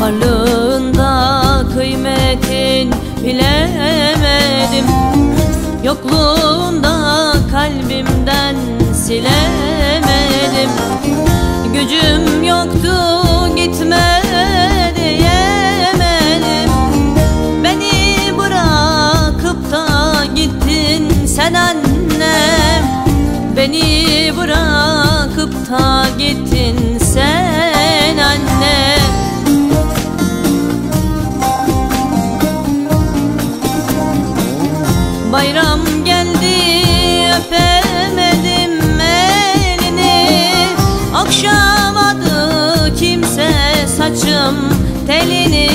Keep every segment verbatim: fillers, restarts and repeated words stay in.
Varlığında kıymetin bilemedim, yokluğunda kalbimden silemedim. Gücüm yoktu gitme diyemedim. Beni bırakıp da gittin sen annem, beni bırakıp da gittin sen annem. Bayram geldi öpemedim elini, okşamadı kimse saçım telini.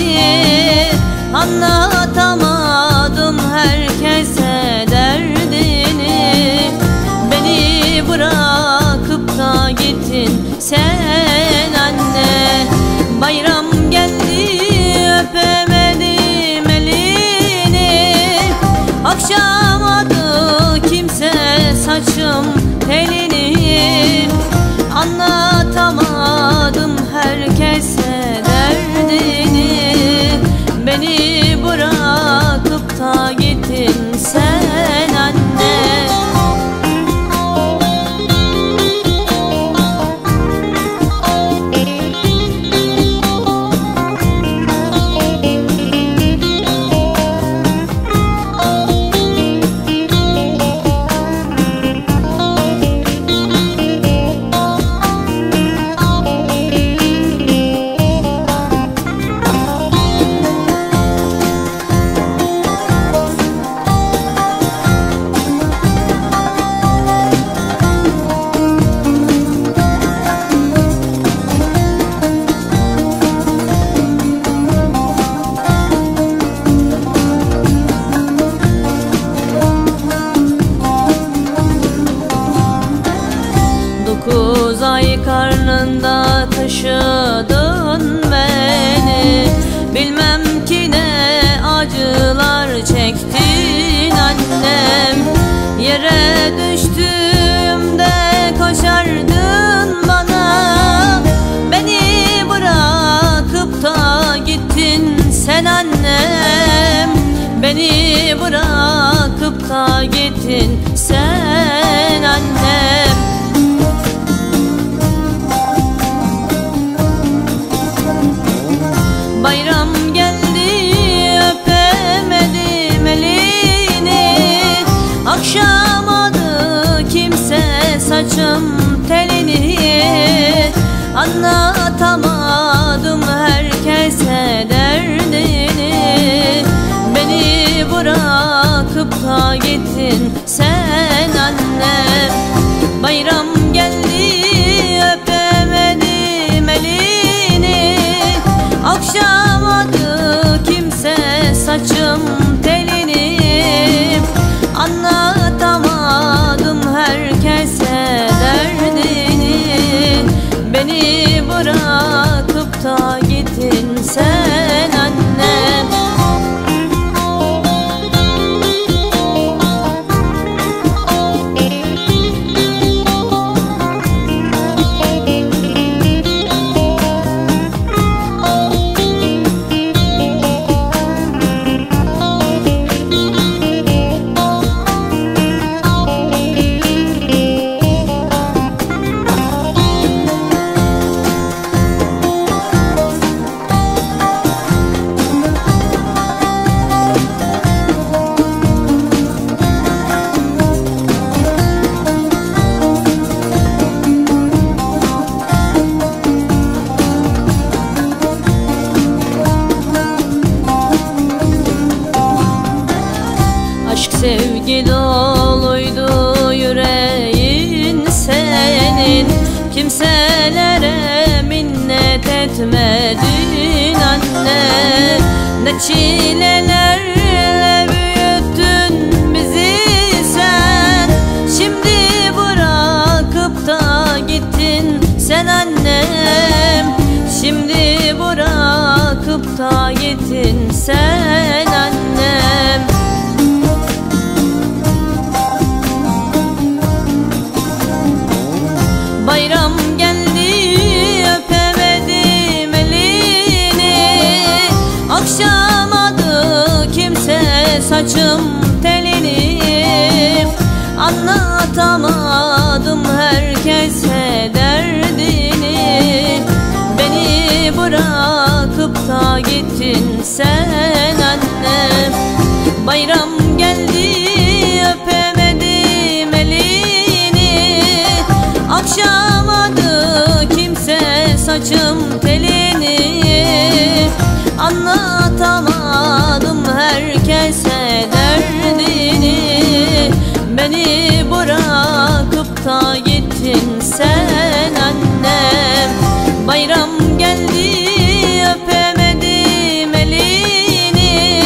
Anlatamadım herkese derdini, beni bırakıp da gittin sen anne. Bayram geldi öpemedim elini, akşam saçım telini. Anlatamadım herkese derdini, beni bırakıp da gittin sen anne. Dokuz ay karnında taşıdın beni, bilmem ki ne acılar çektin annem. Yere düştüğümde koşardın bana, beni bırakıp da gittin sen annem, beni bırakıp da gittin sen annem. Bayram geldi öpemedim elini, akşamadı kimse saçım telini. Anlatamadım herkese derdini, beni bırakıp da gittin sen anne. Bayram geldi öpemedim elini, akşam saçım telini. Anlatamadım herkese derdini, beni bırakıp da gittin sen anne. ne çilelerle büyüttün bizi sen. Şimdi bırakıp da gittin sen annem. Şimdi bırakıp da gittin sen annem. Bayram geldi öpemedim elini. Akşamadı kimse saçım telini. Anlatamadım herkese derdini. Beni bırakıp da gittin sen annem. Bayram geldi öpemedim elini. Akşam saçım telini. Anlatamadım herkese derdini. Beni bırakıp da gittin sen annem. Bayram geldi öpemedim elini.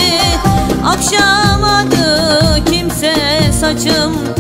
Akşamadı kimse saçım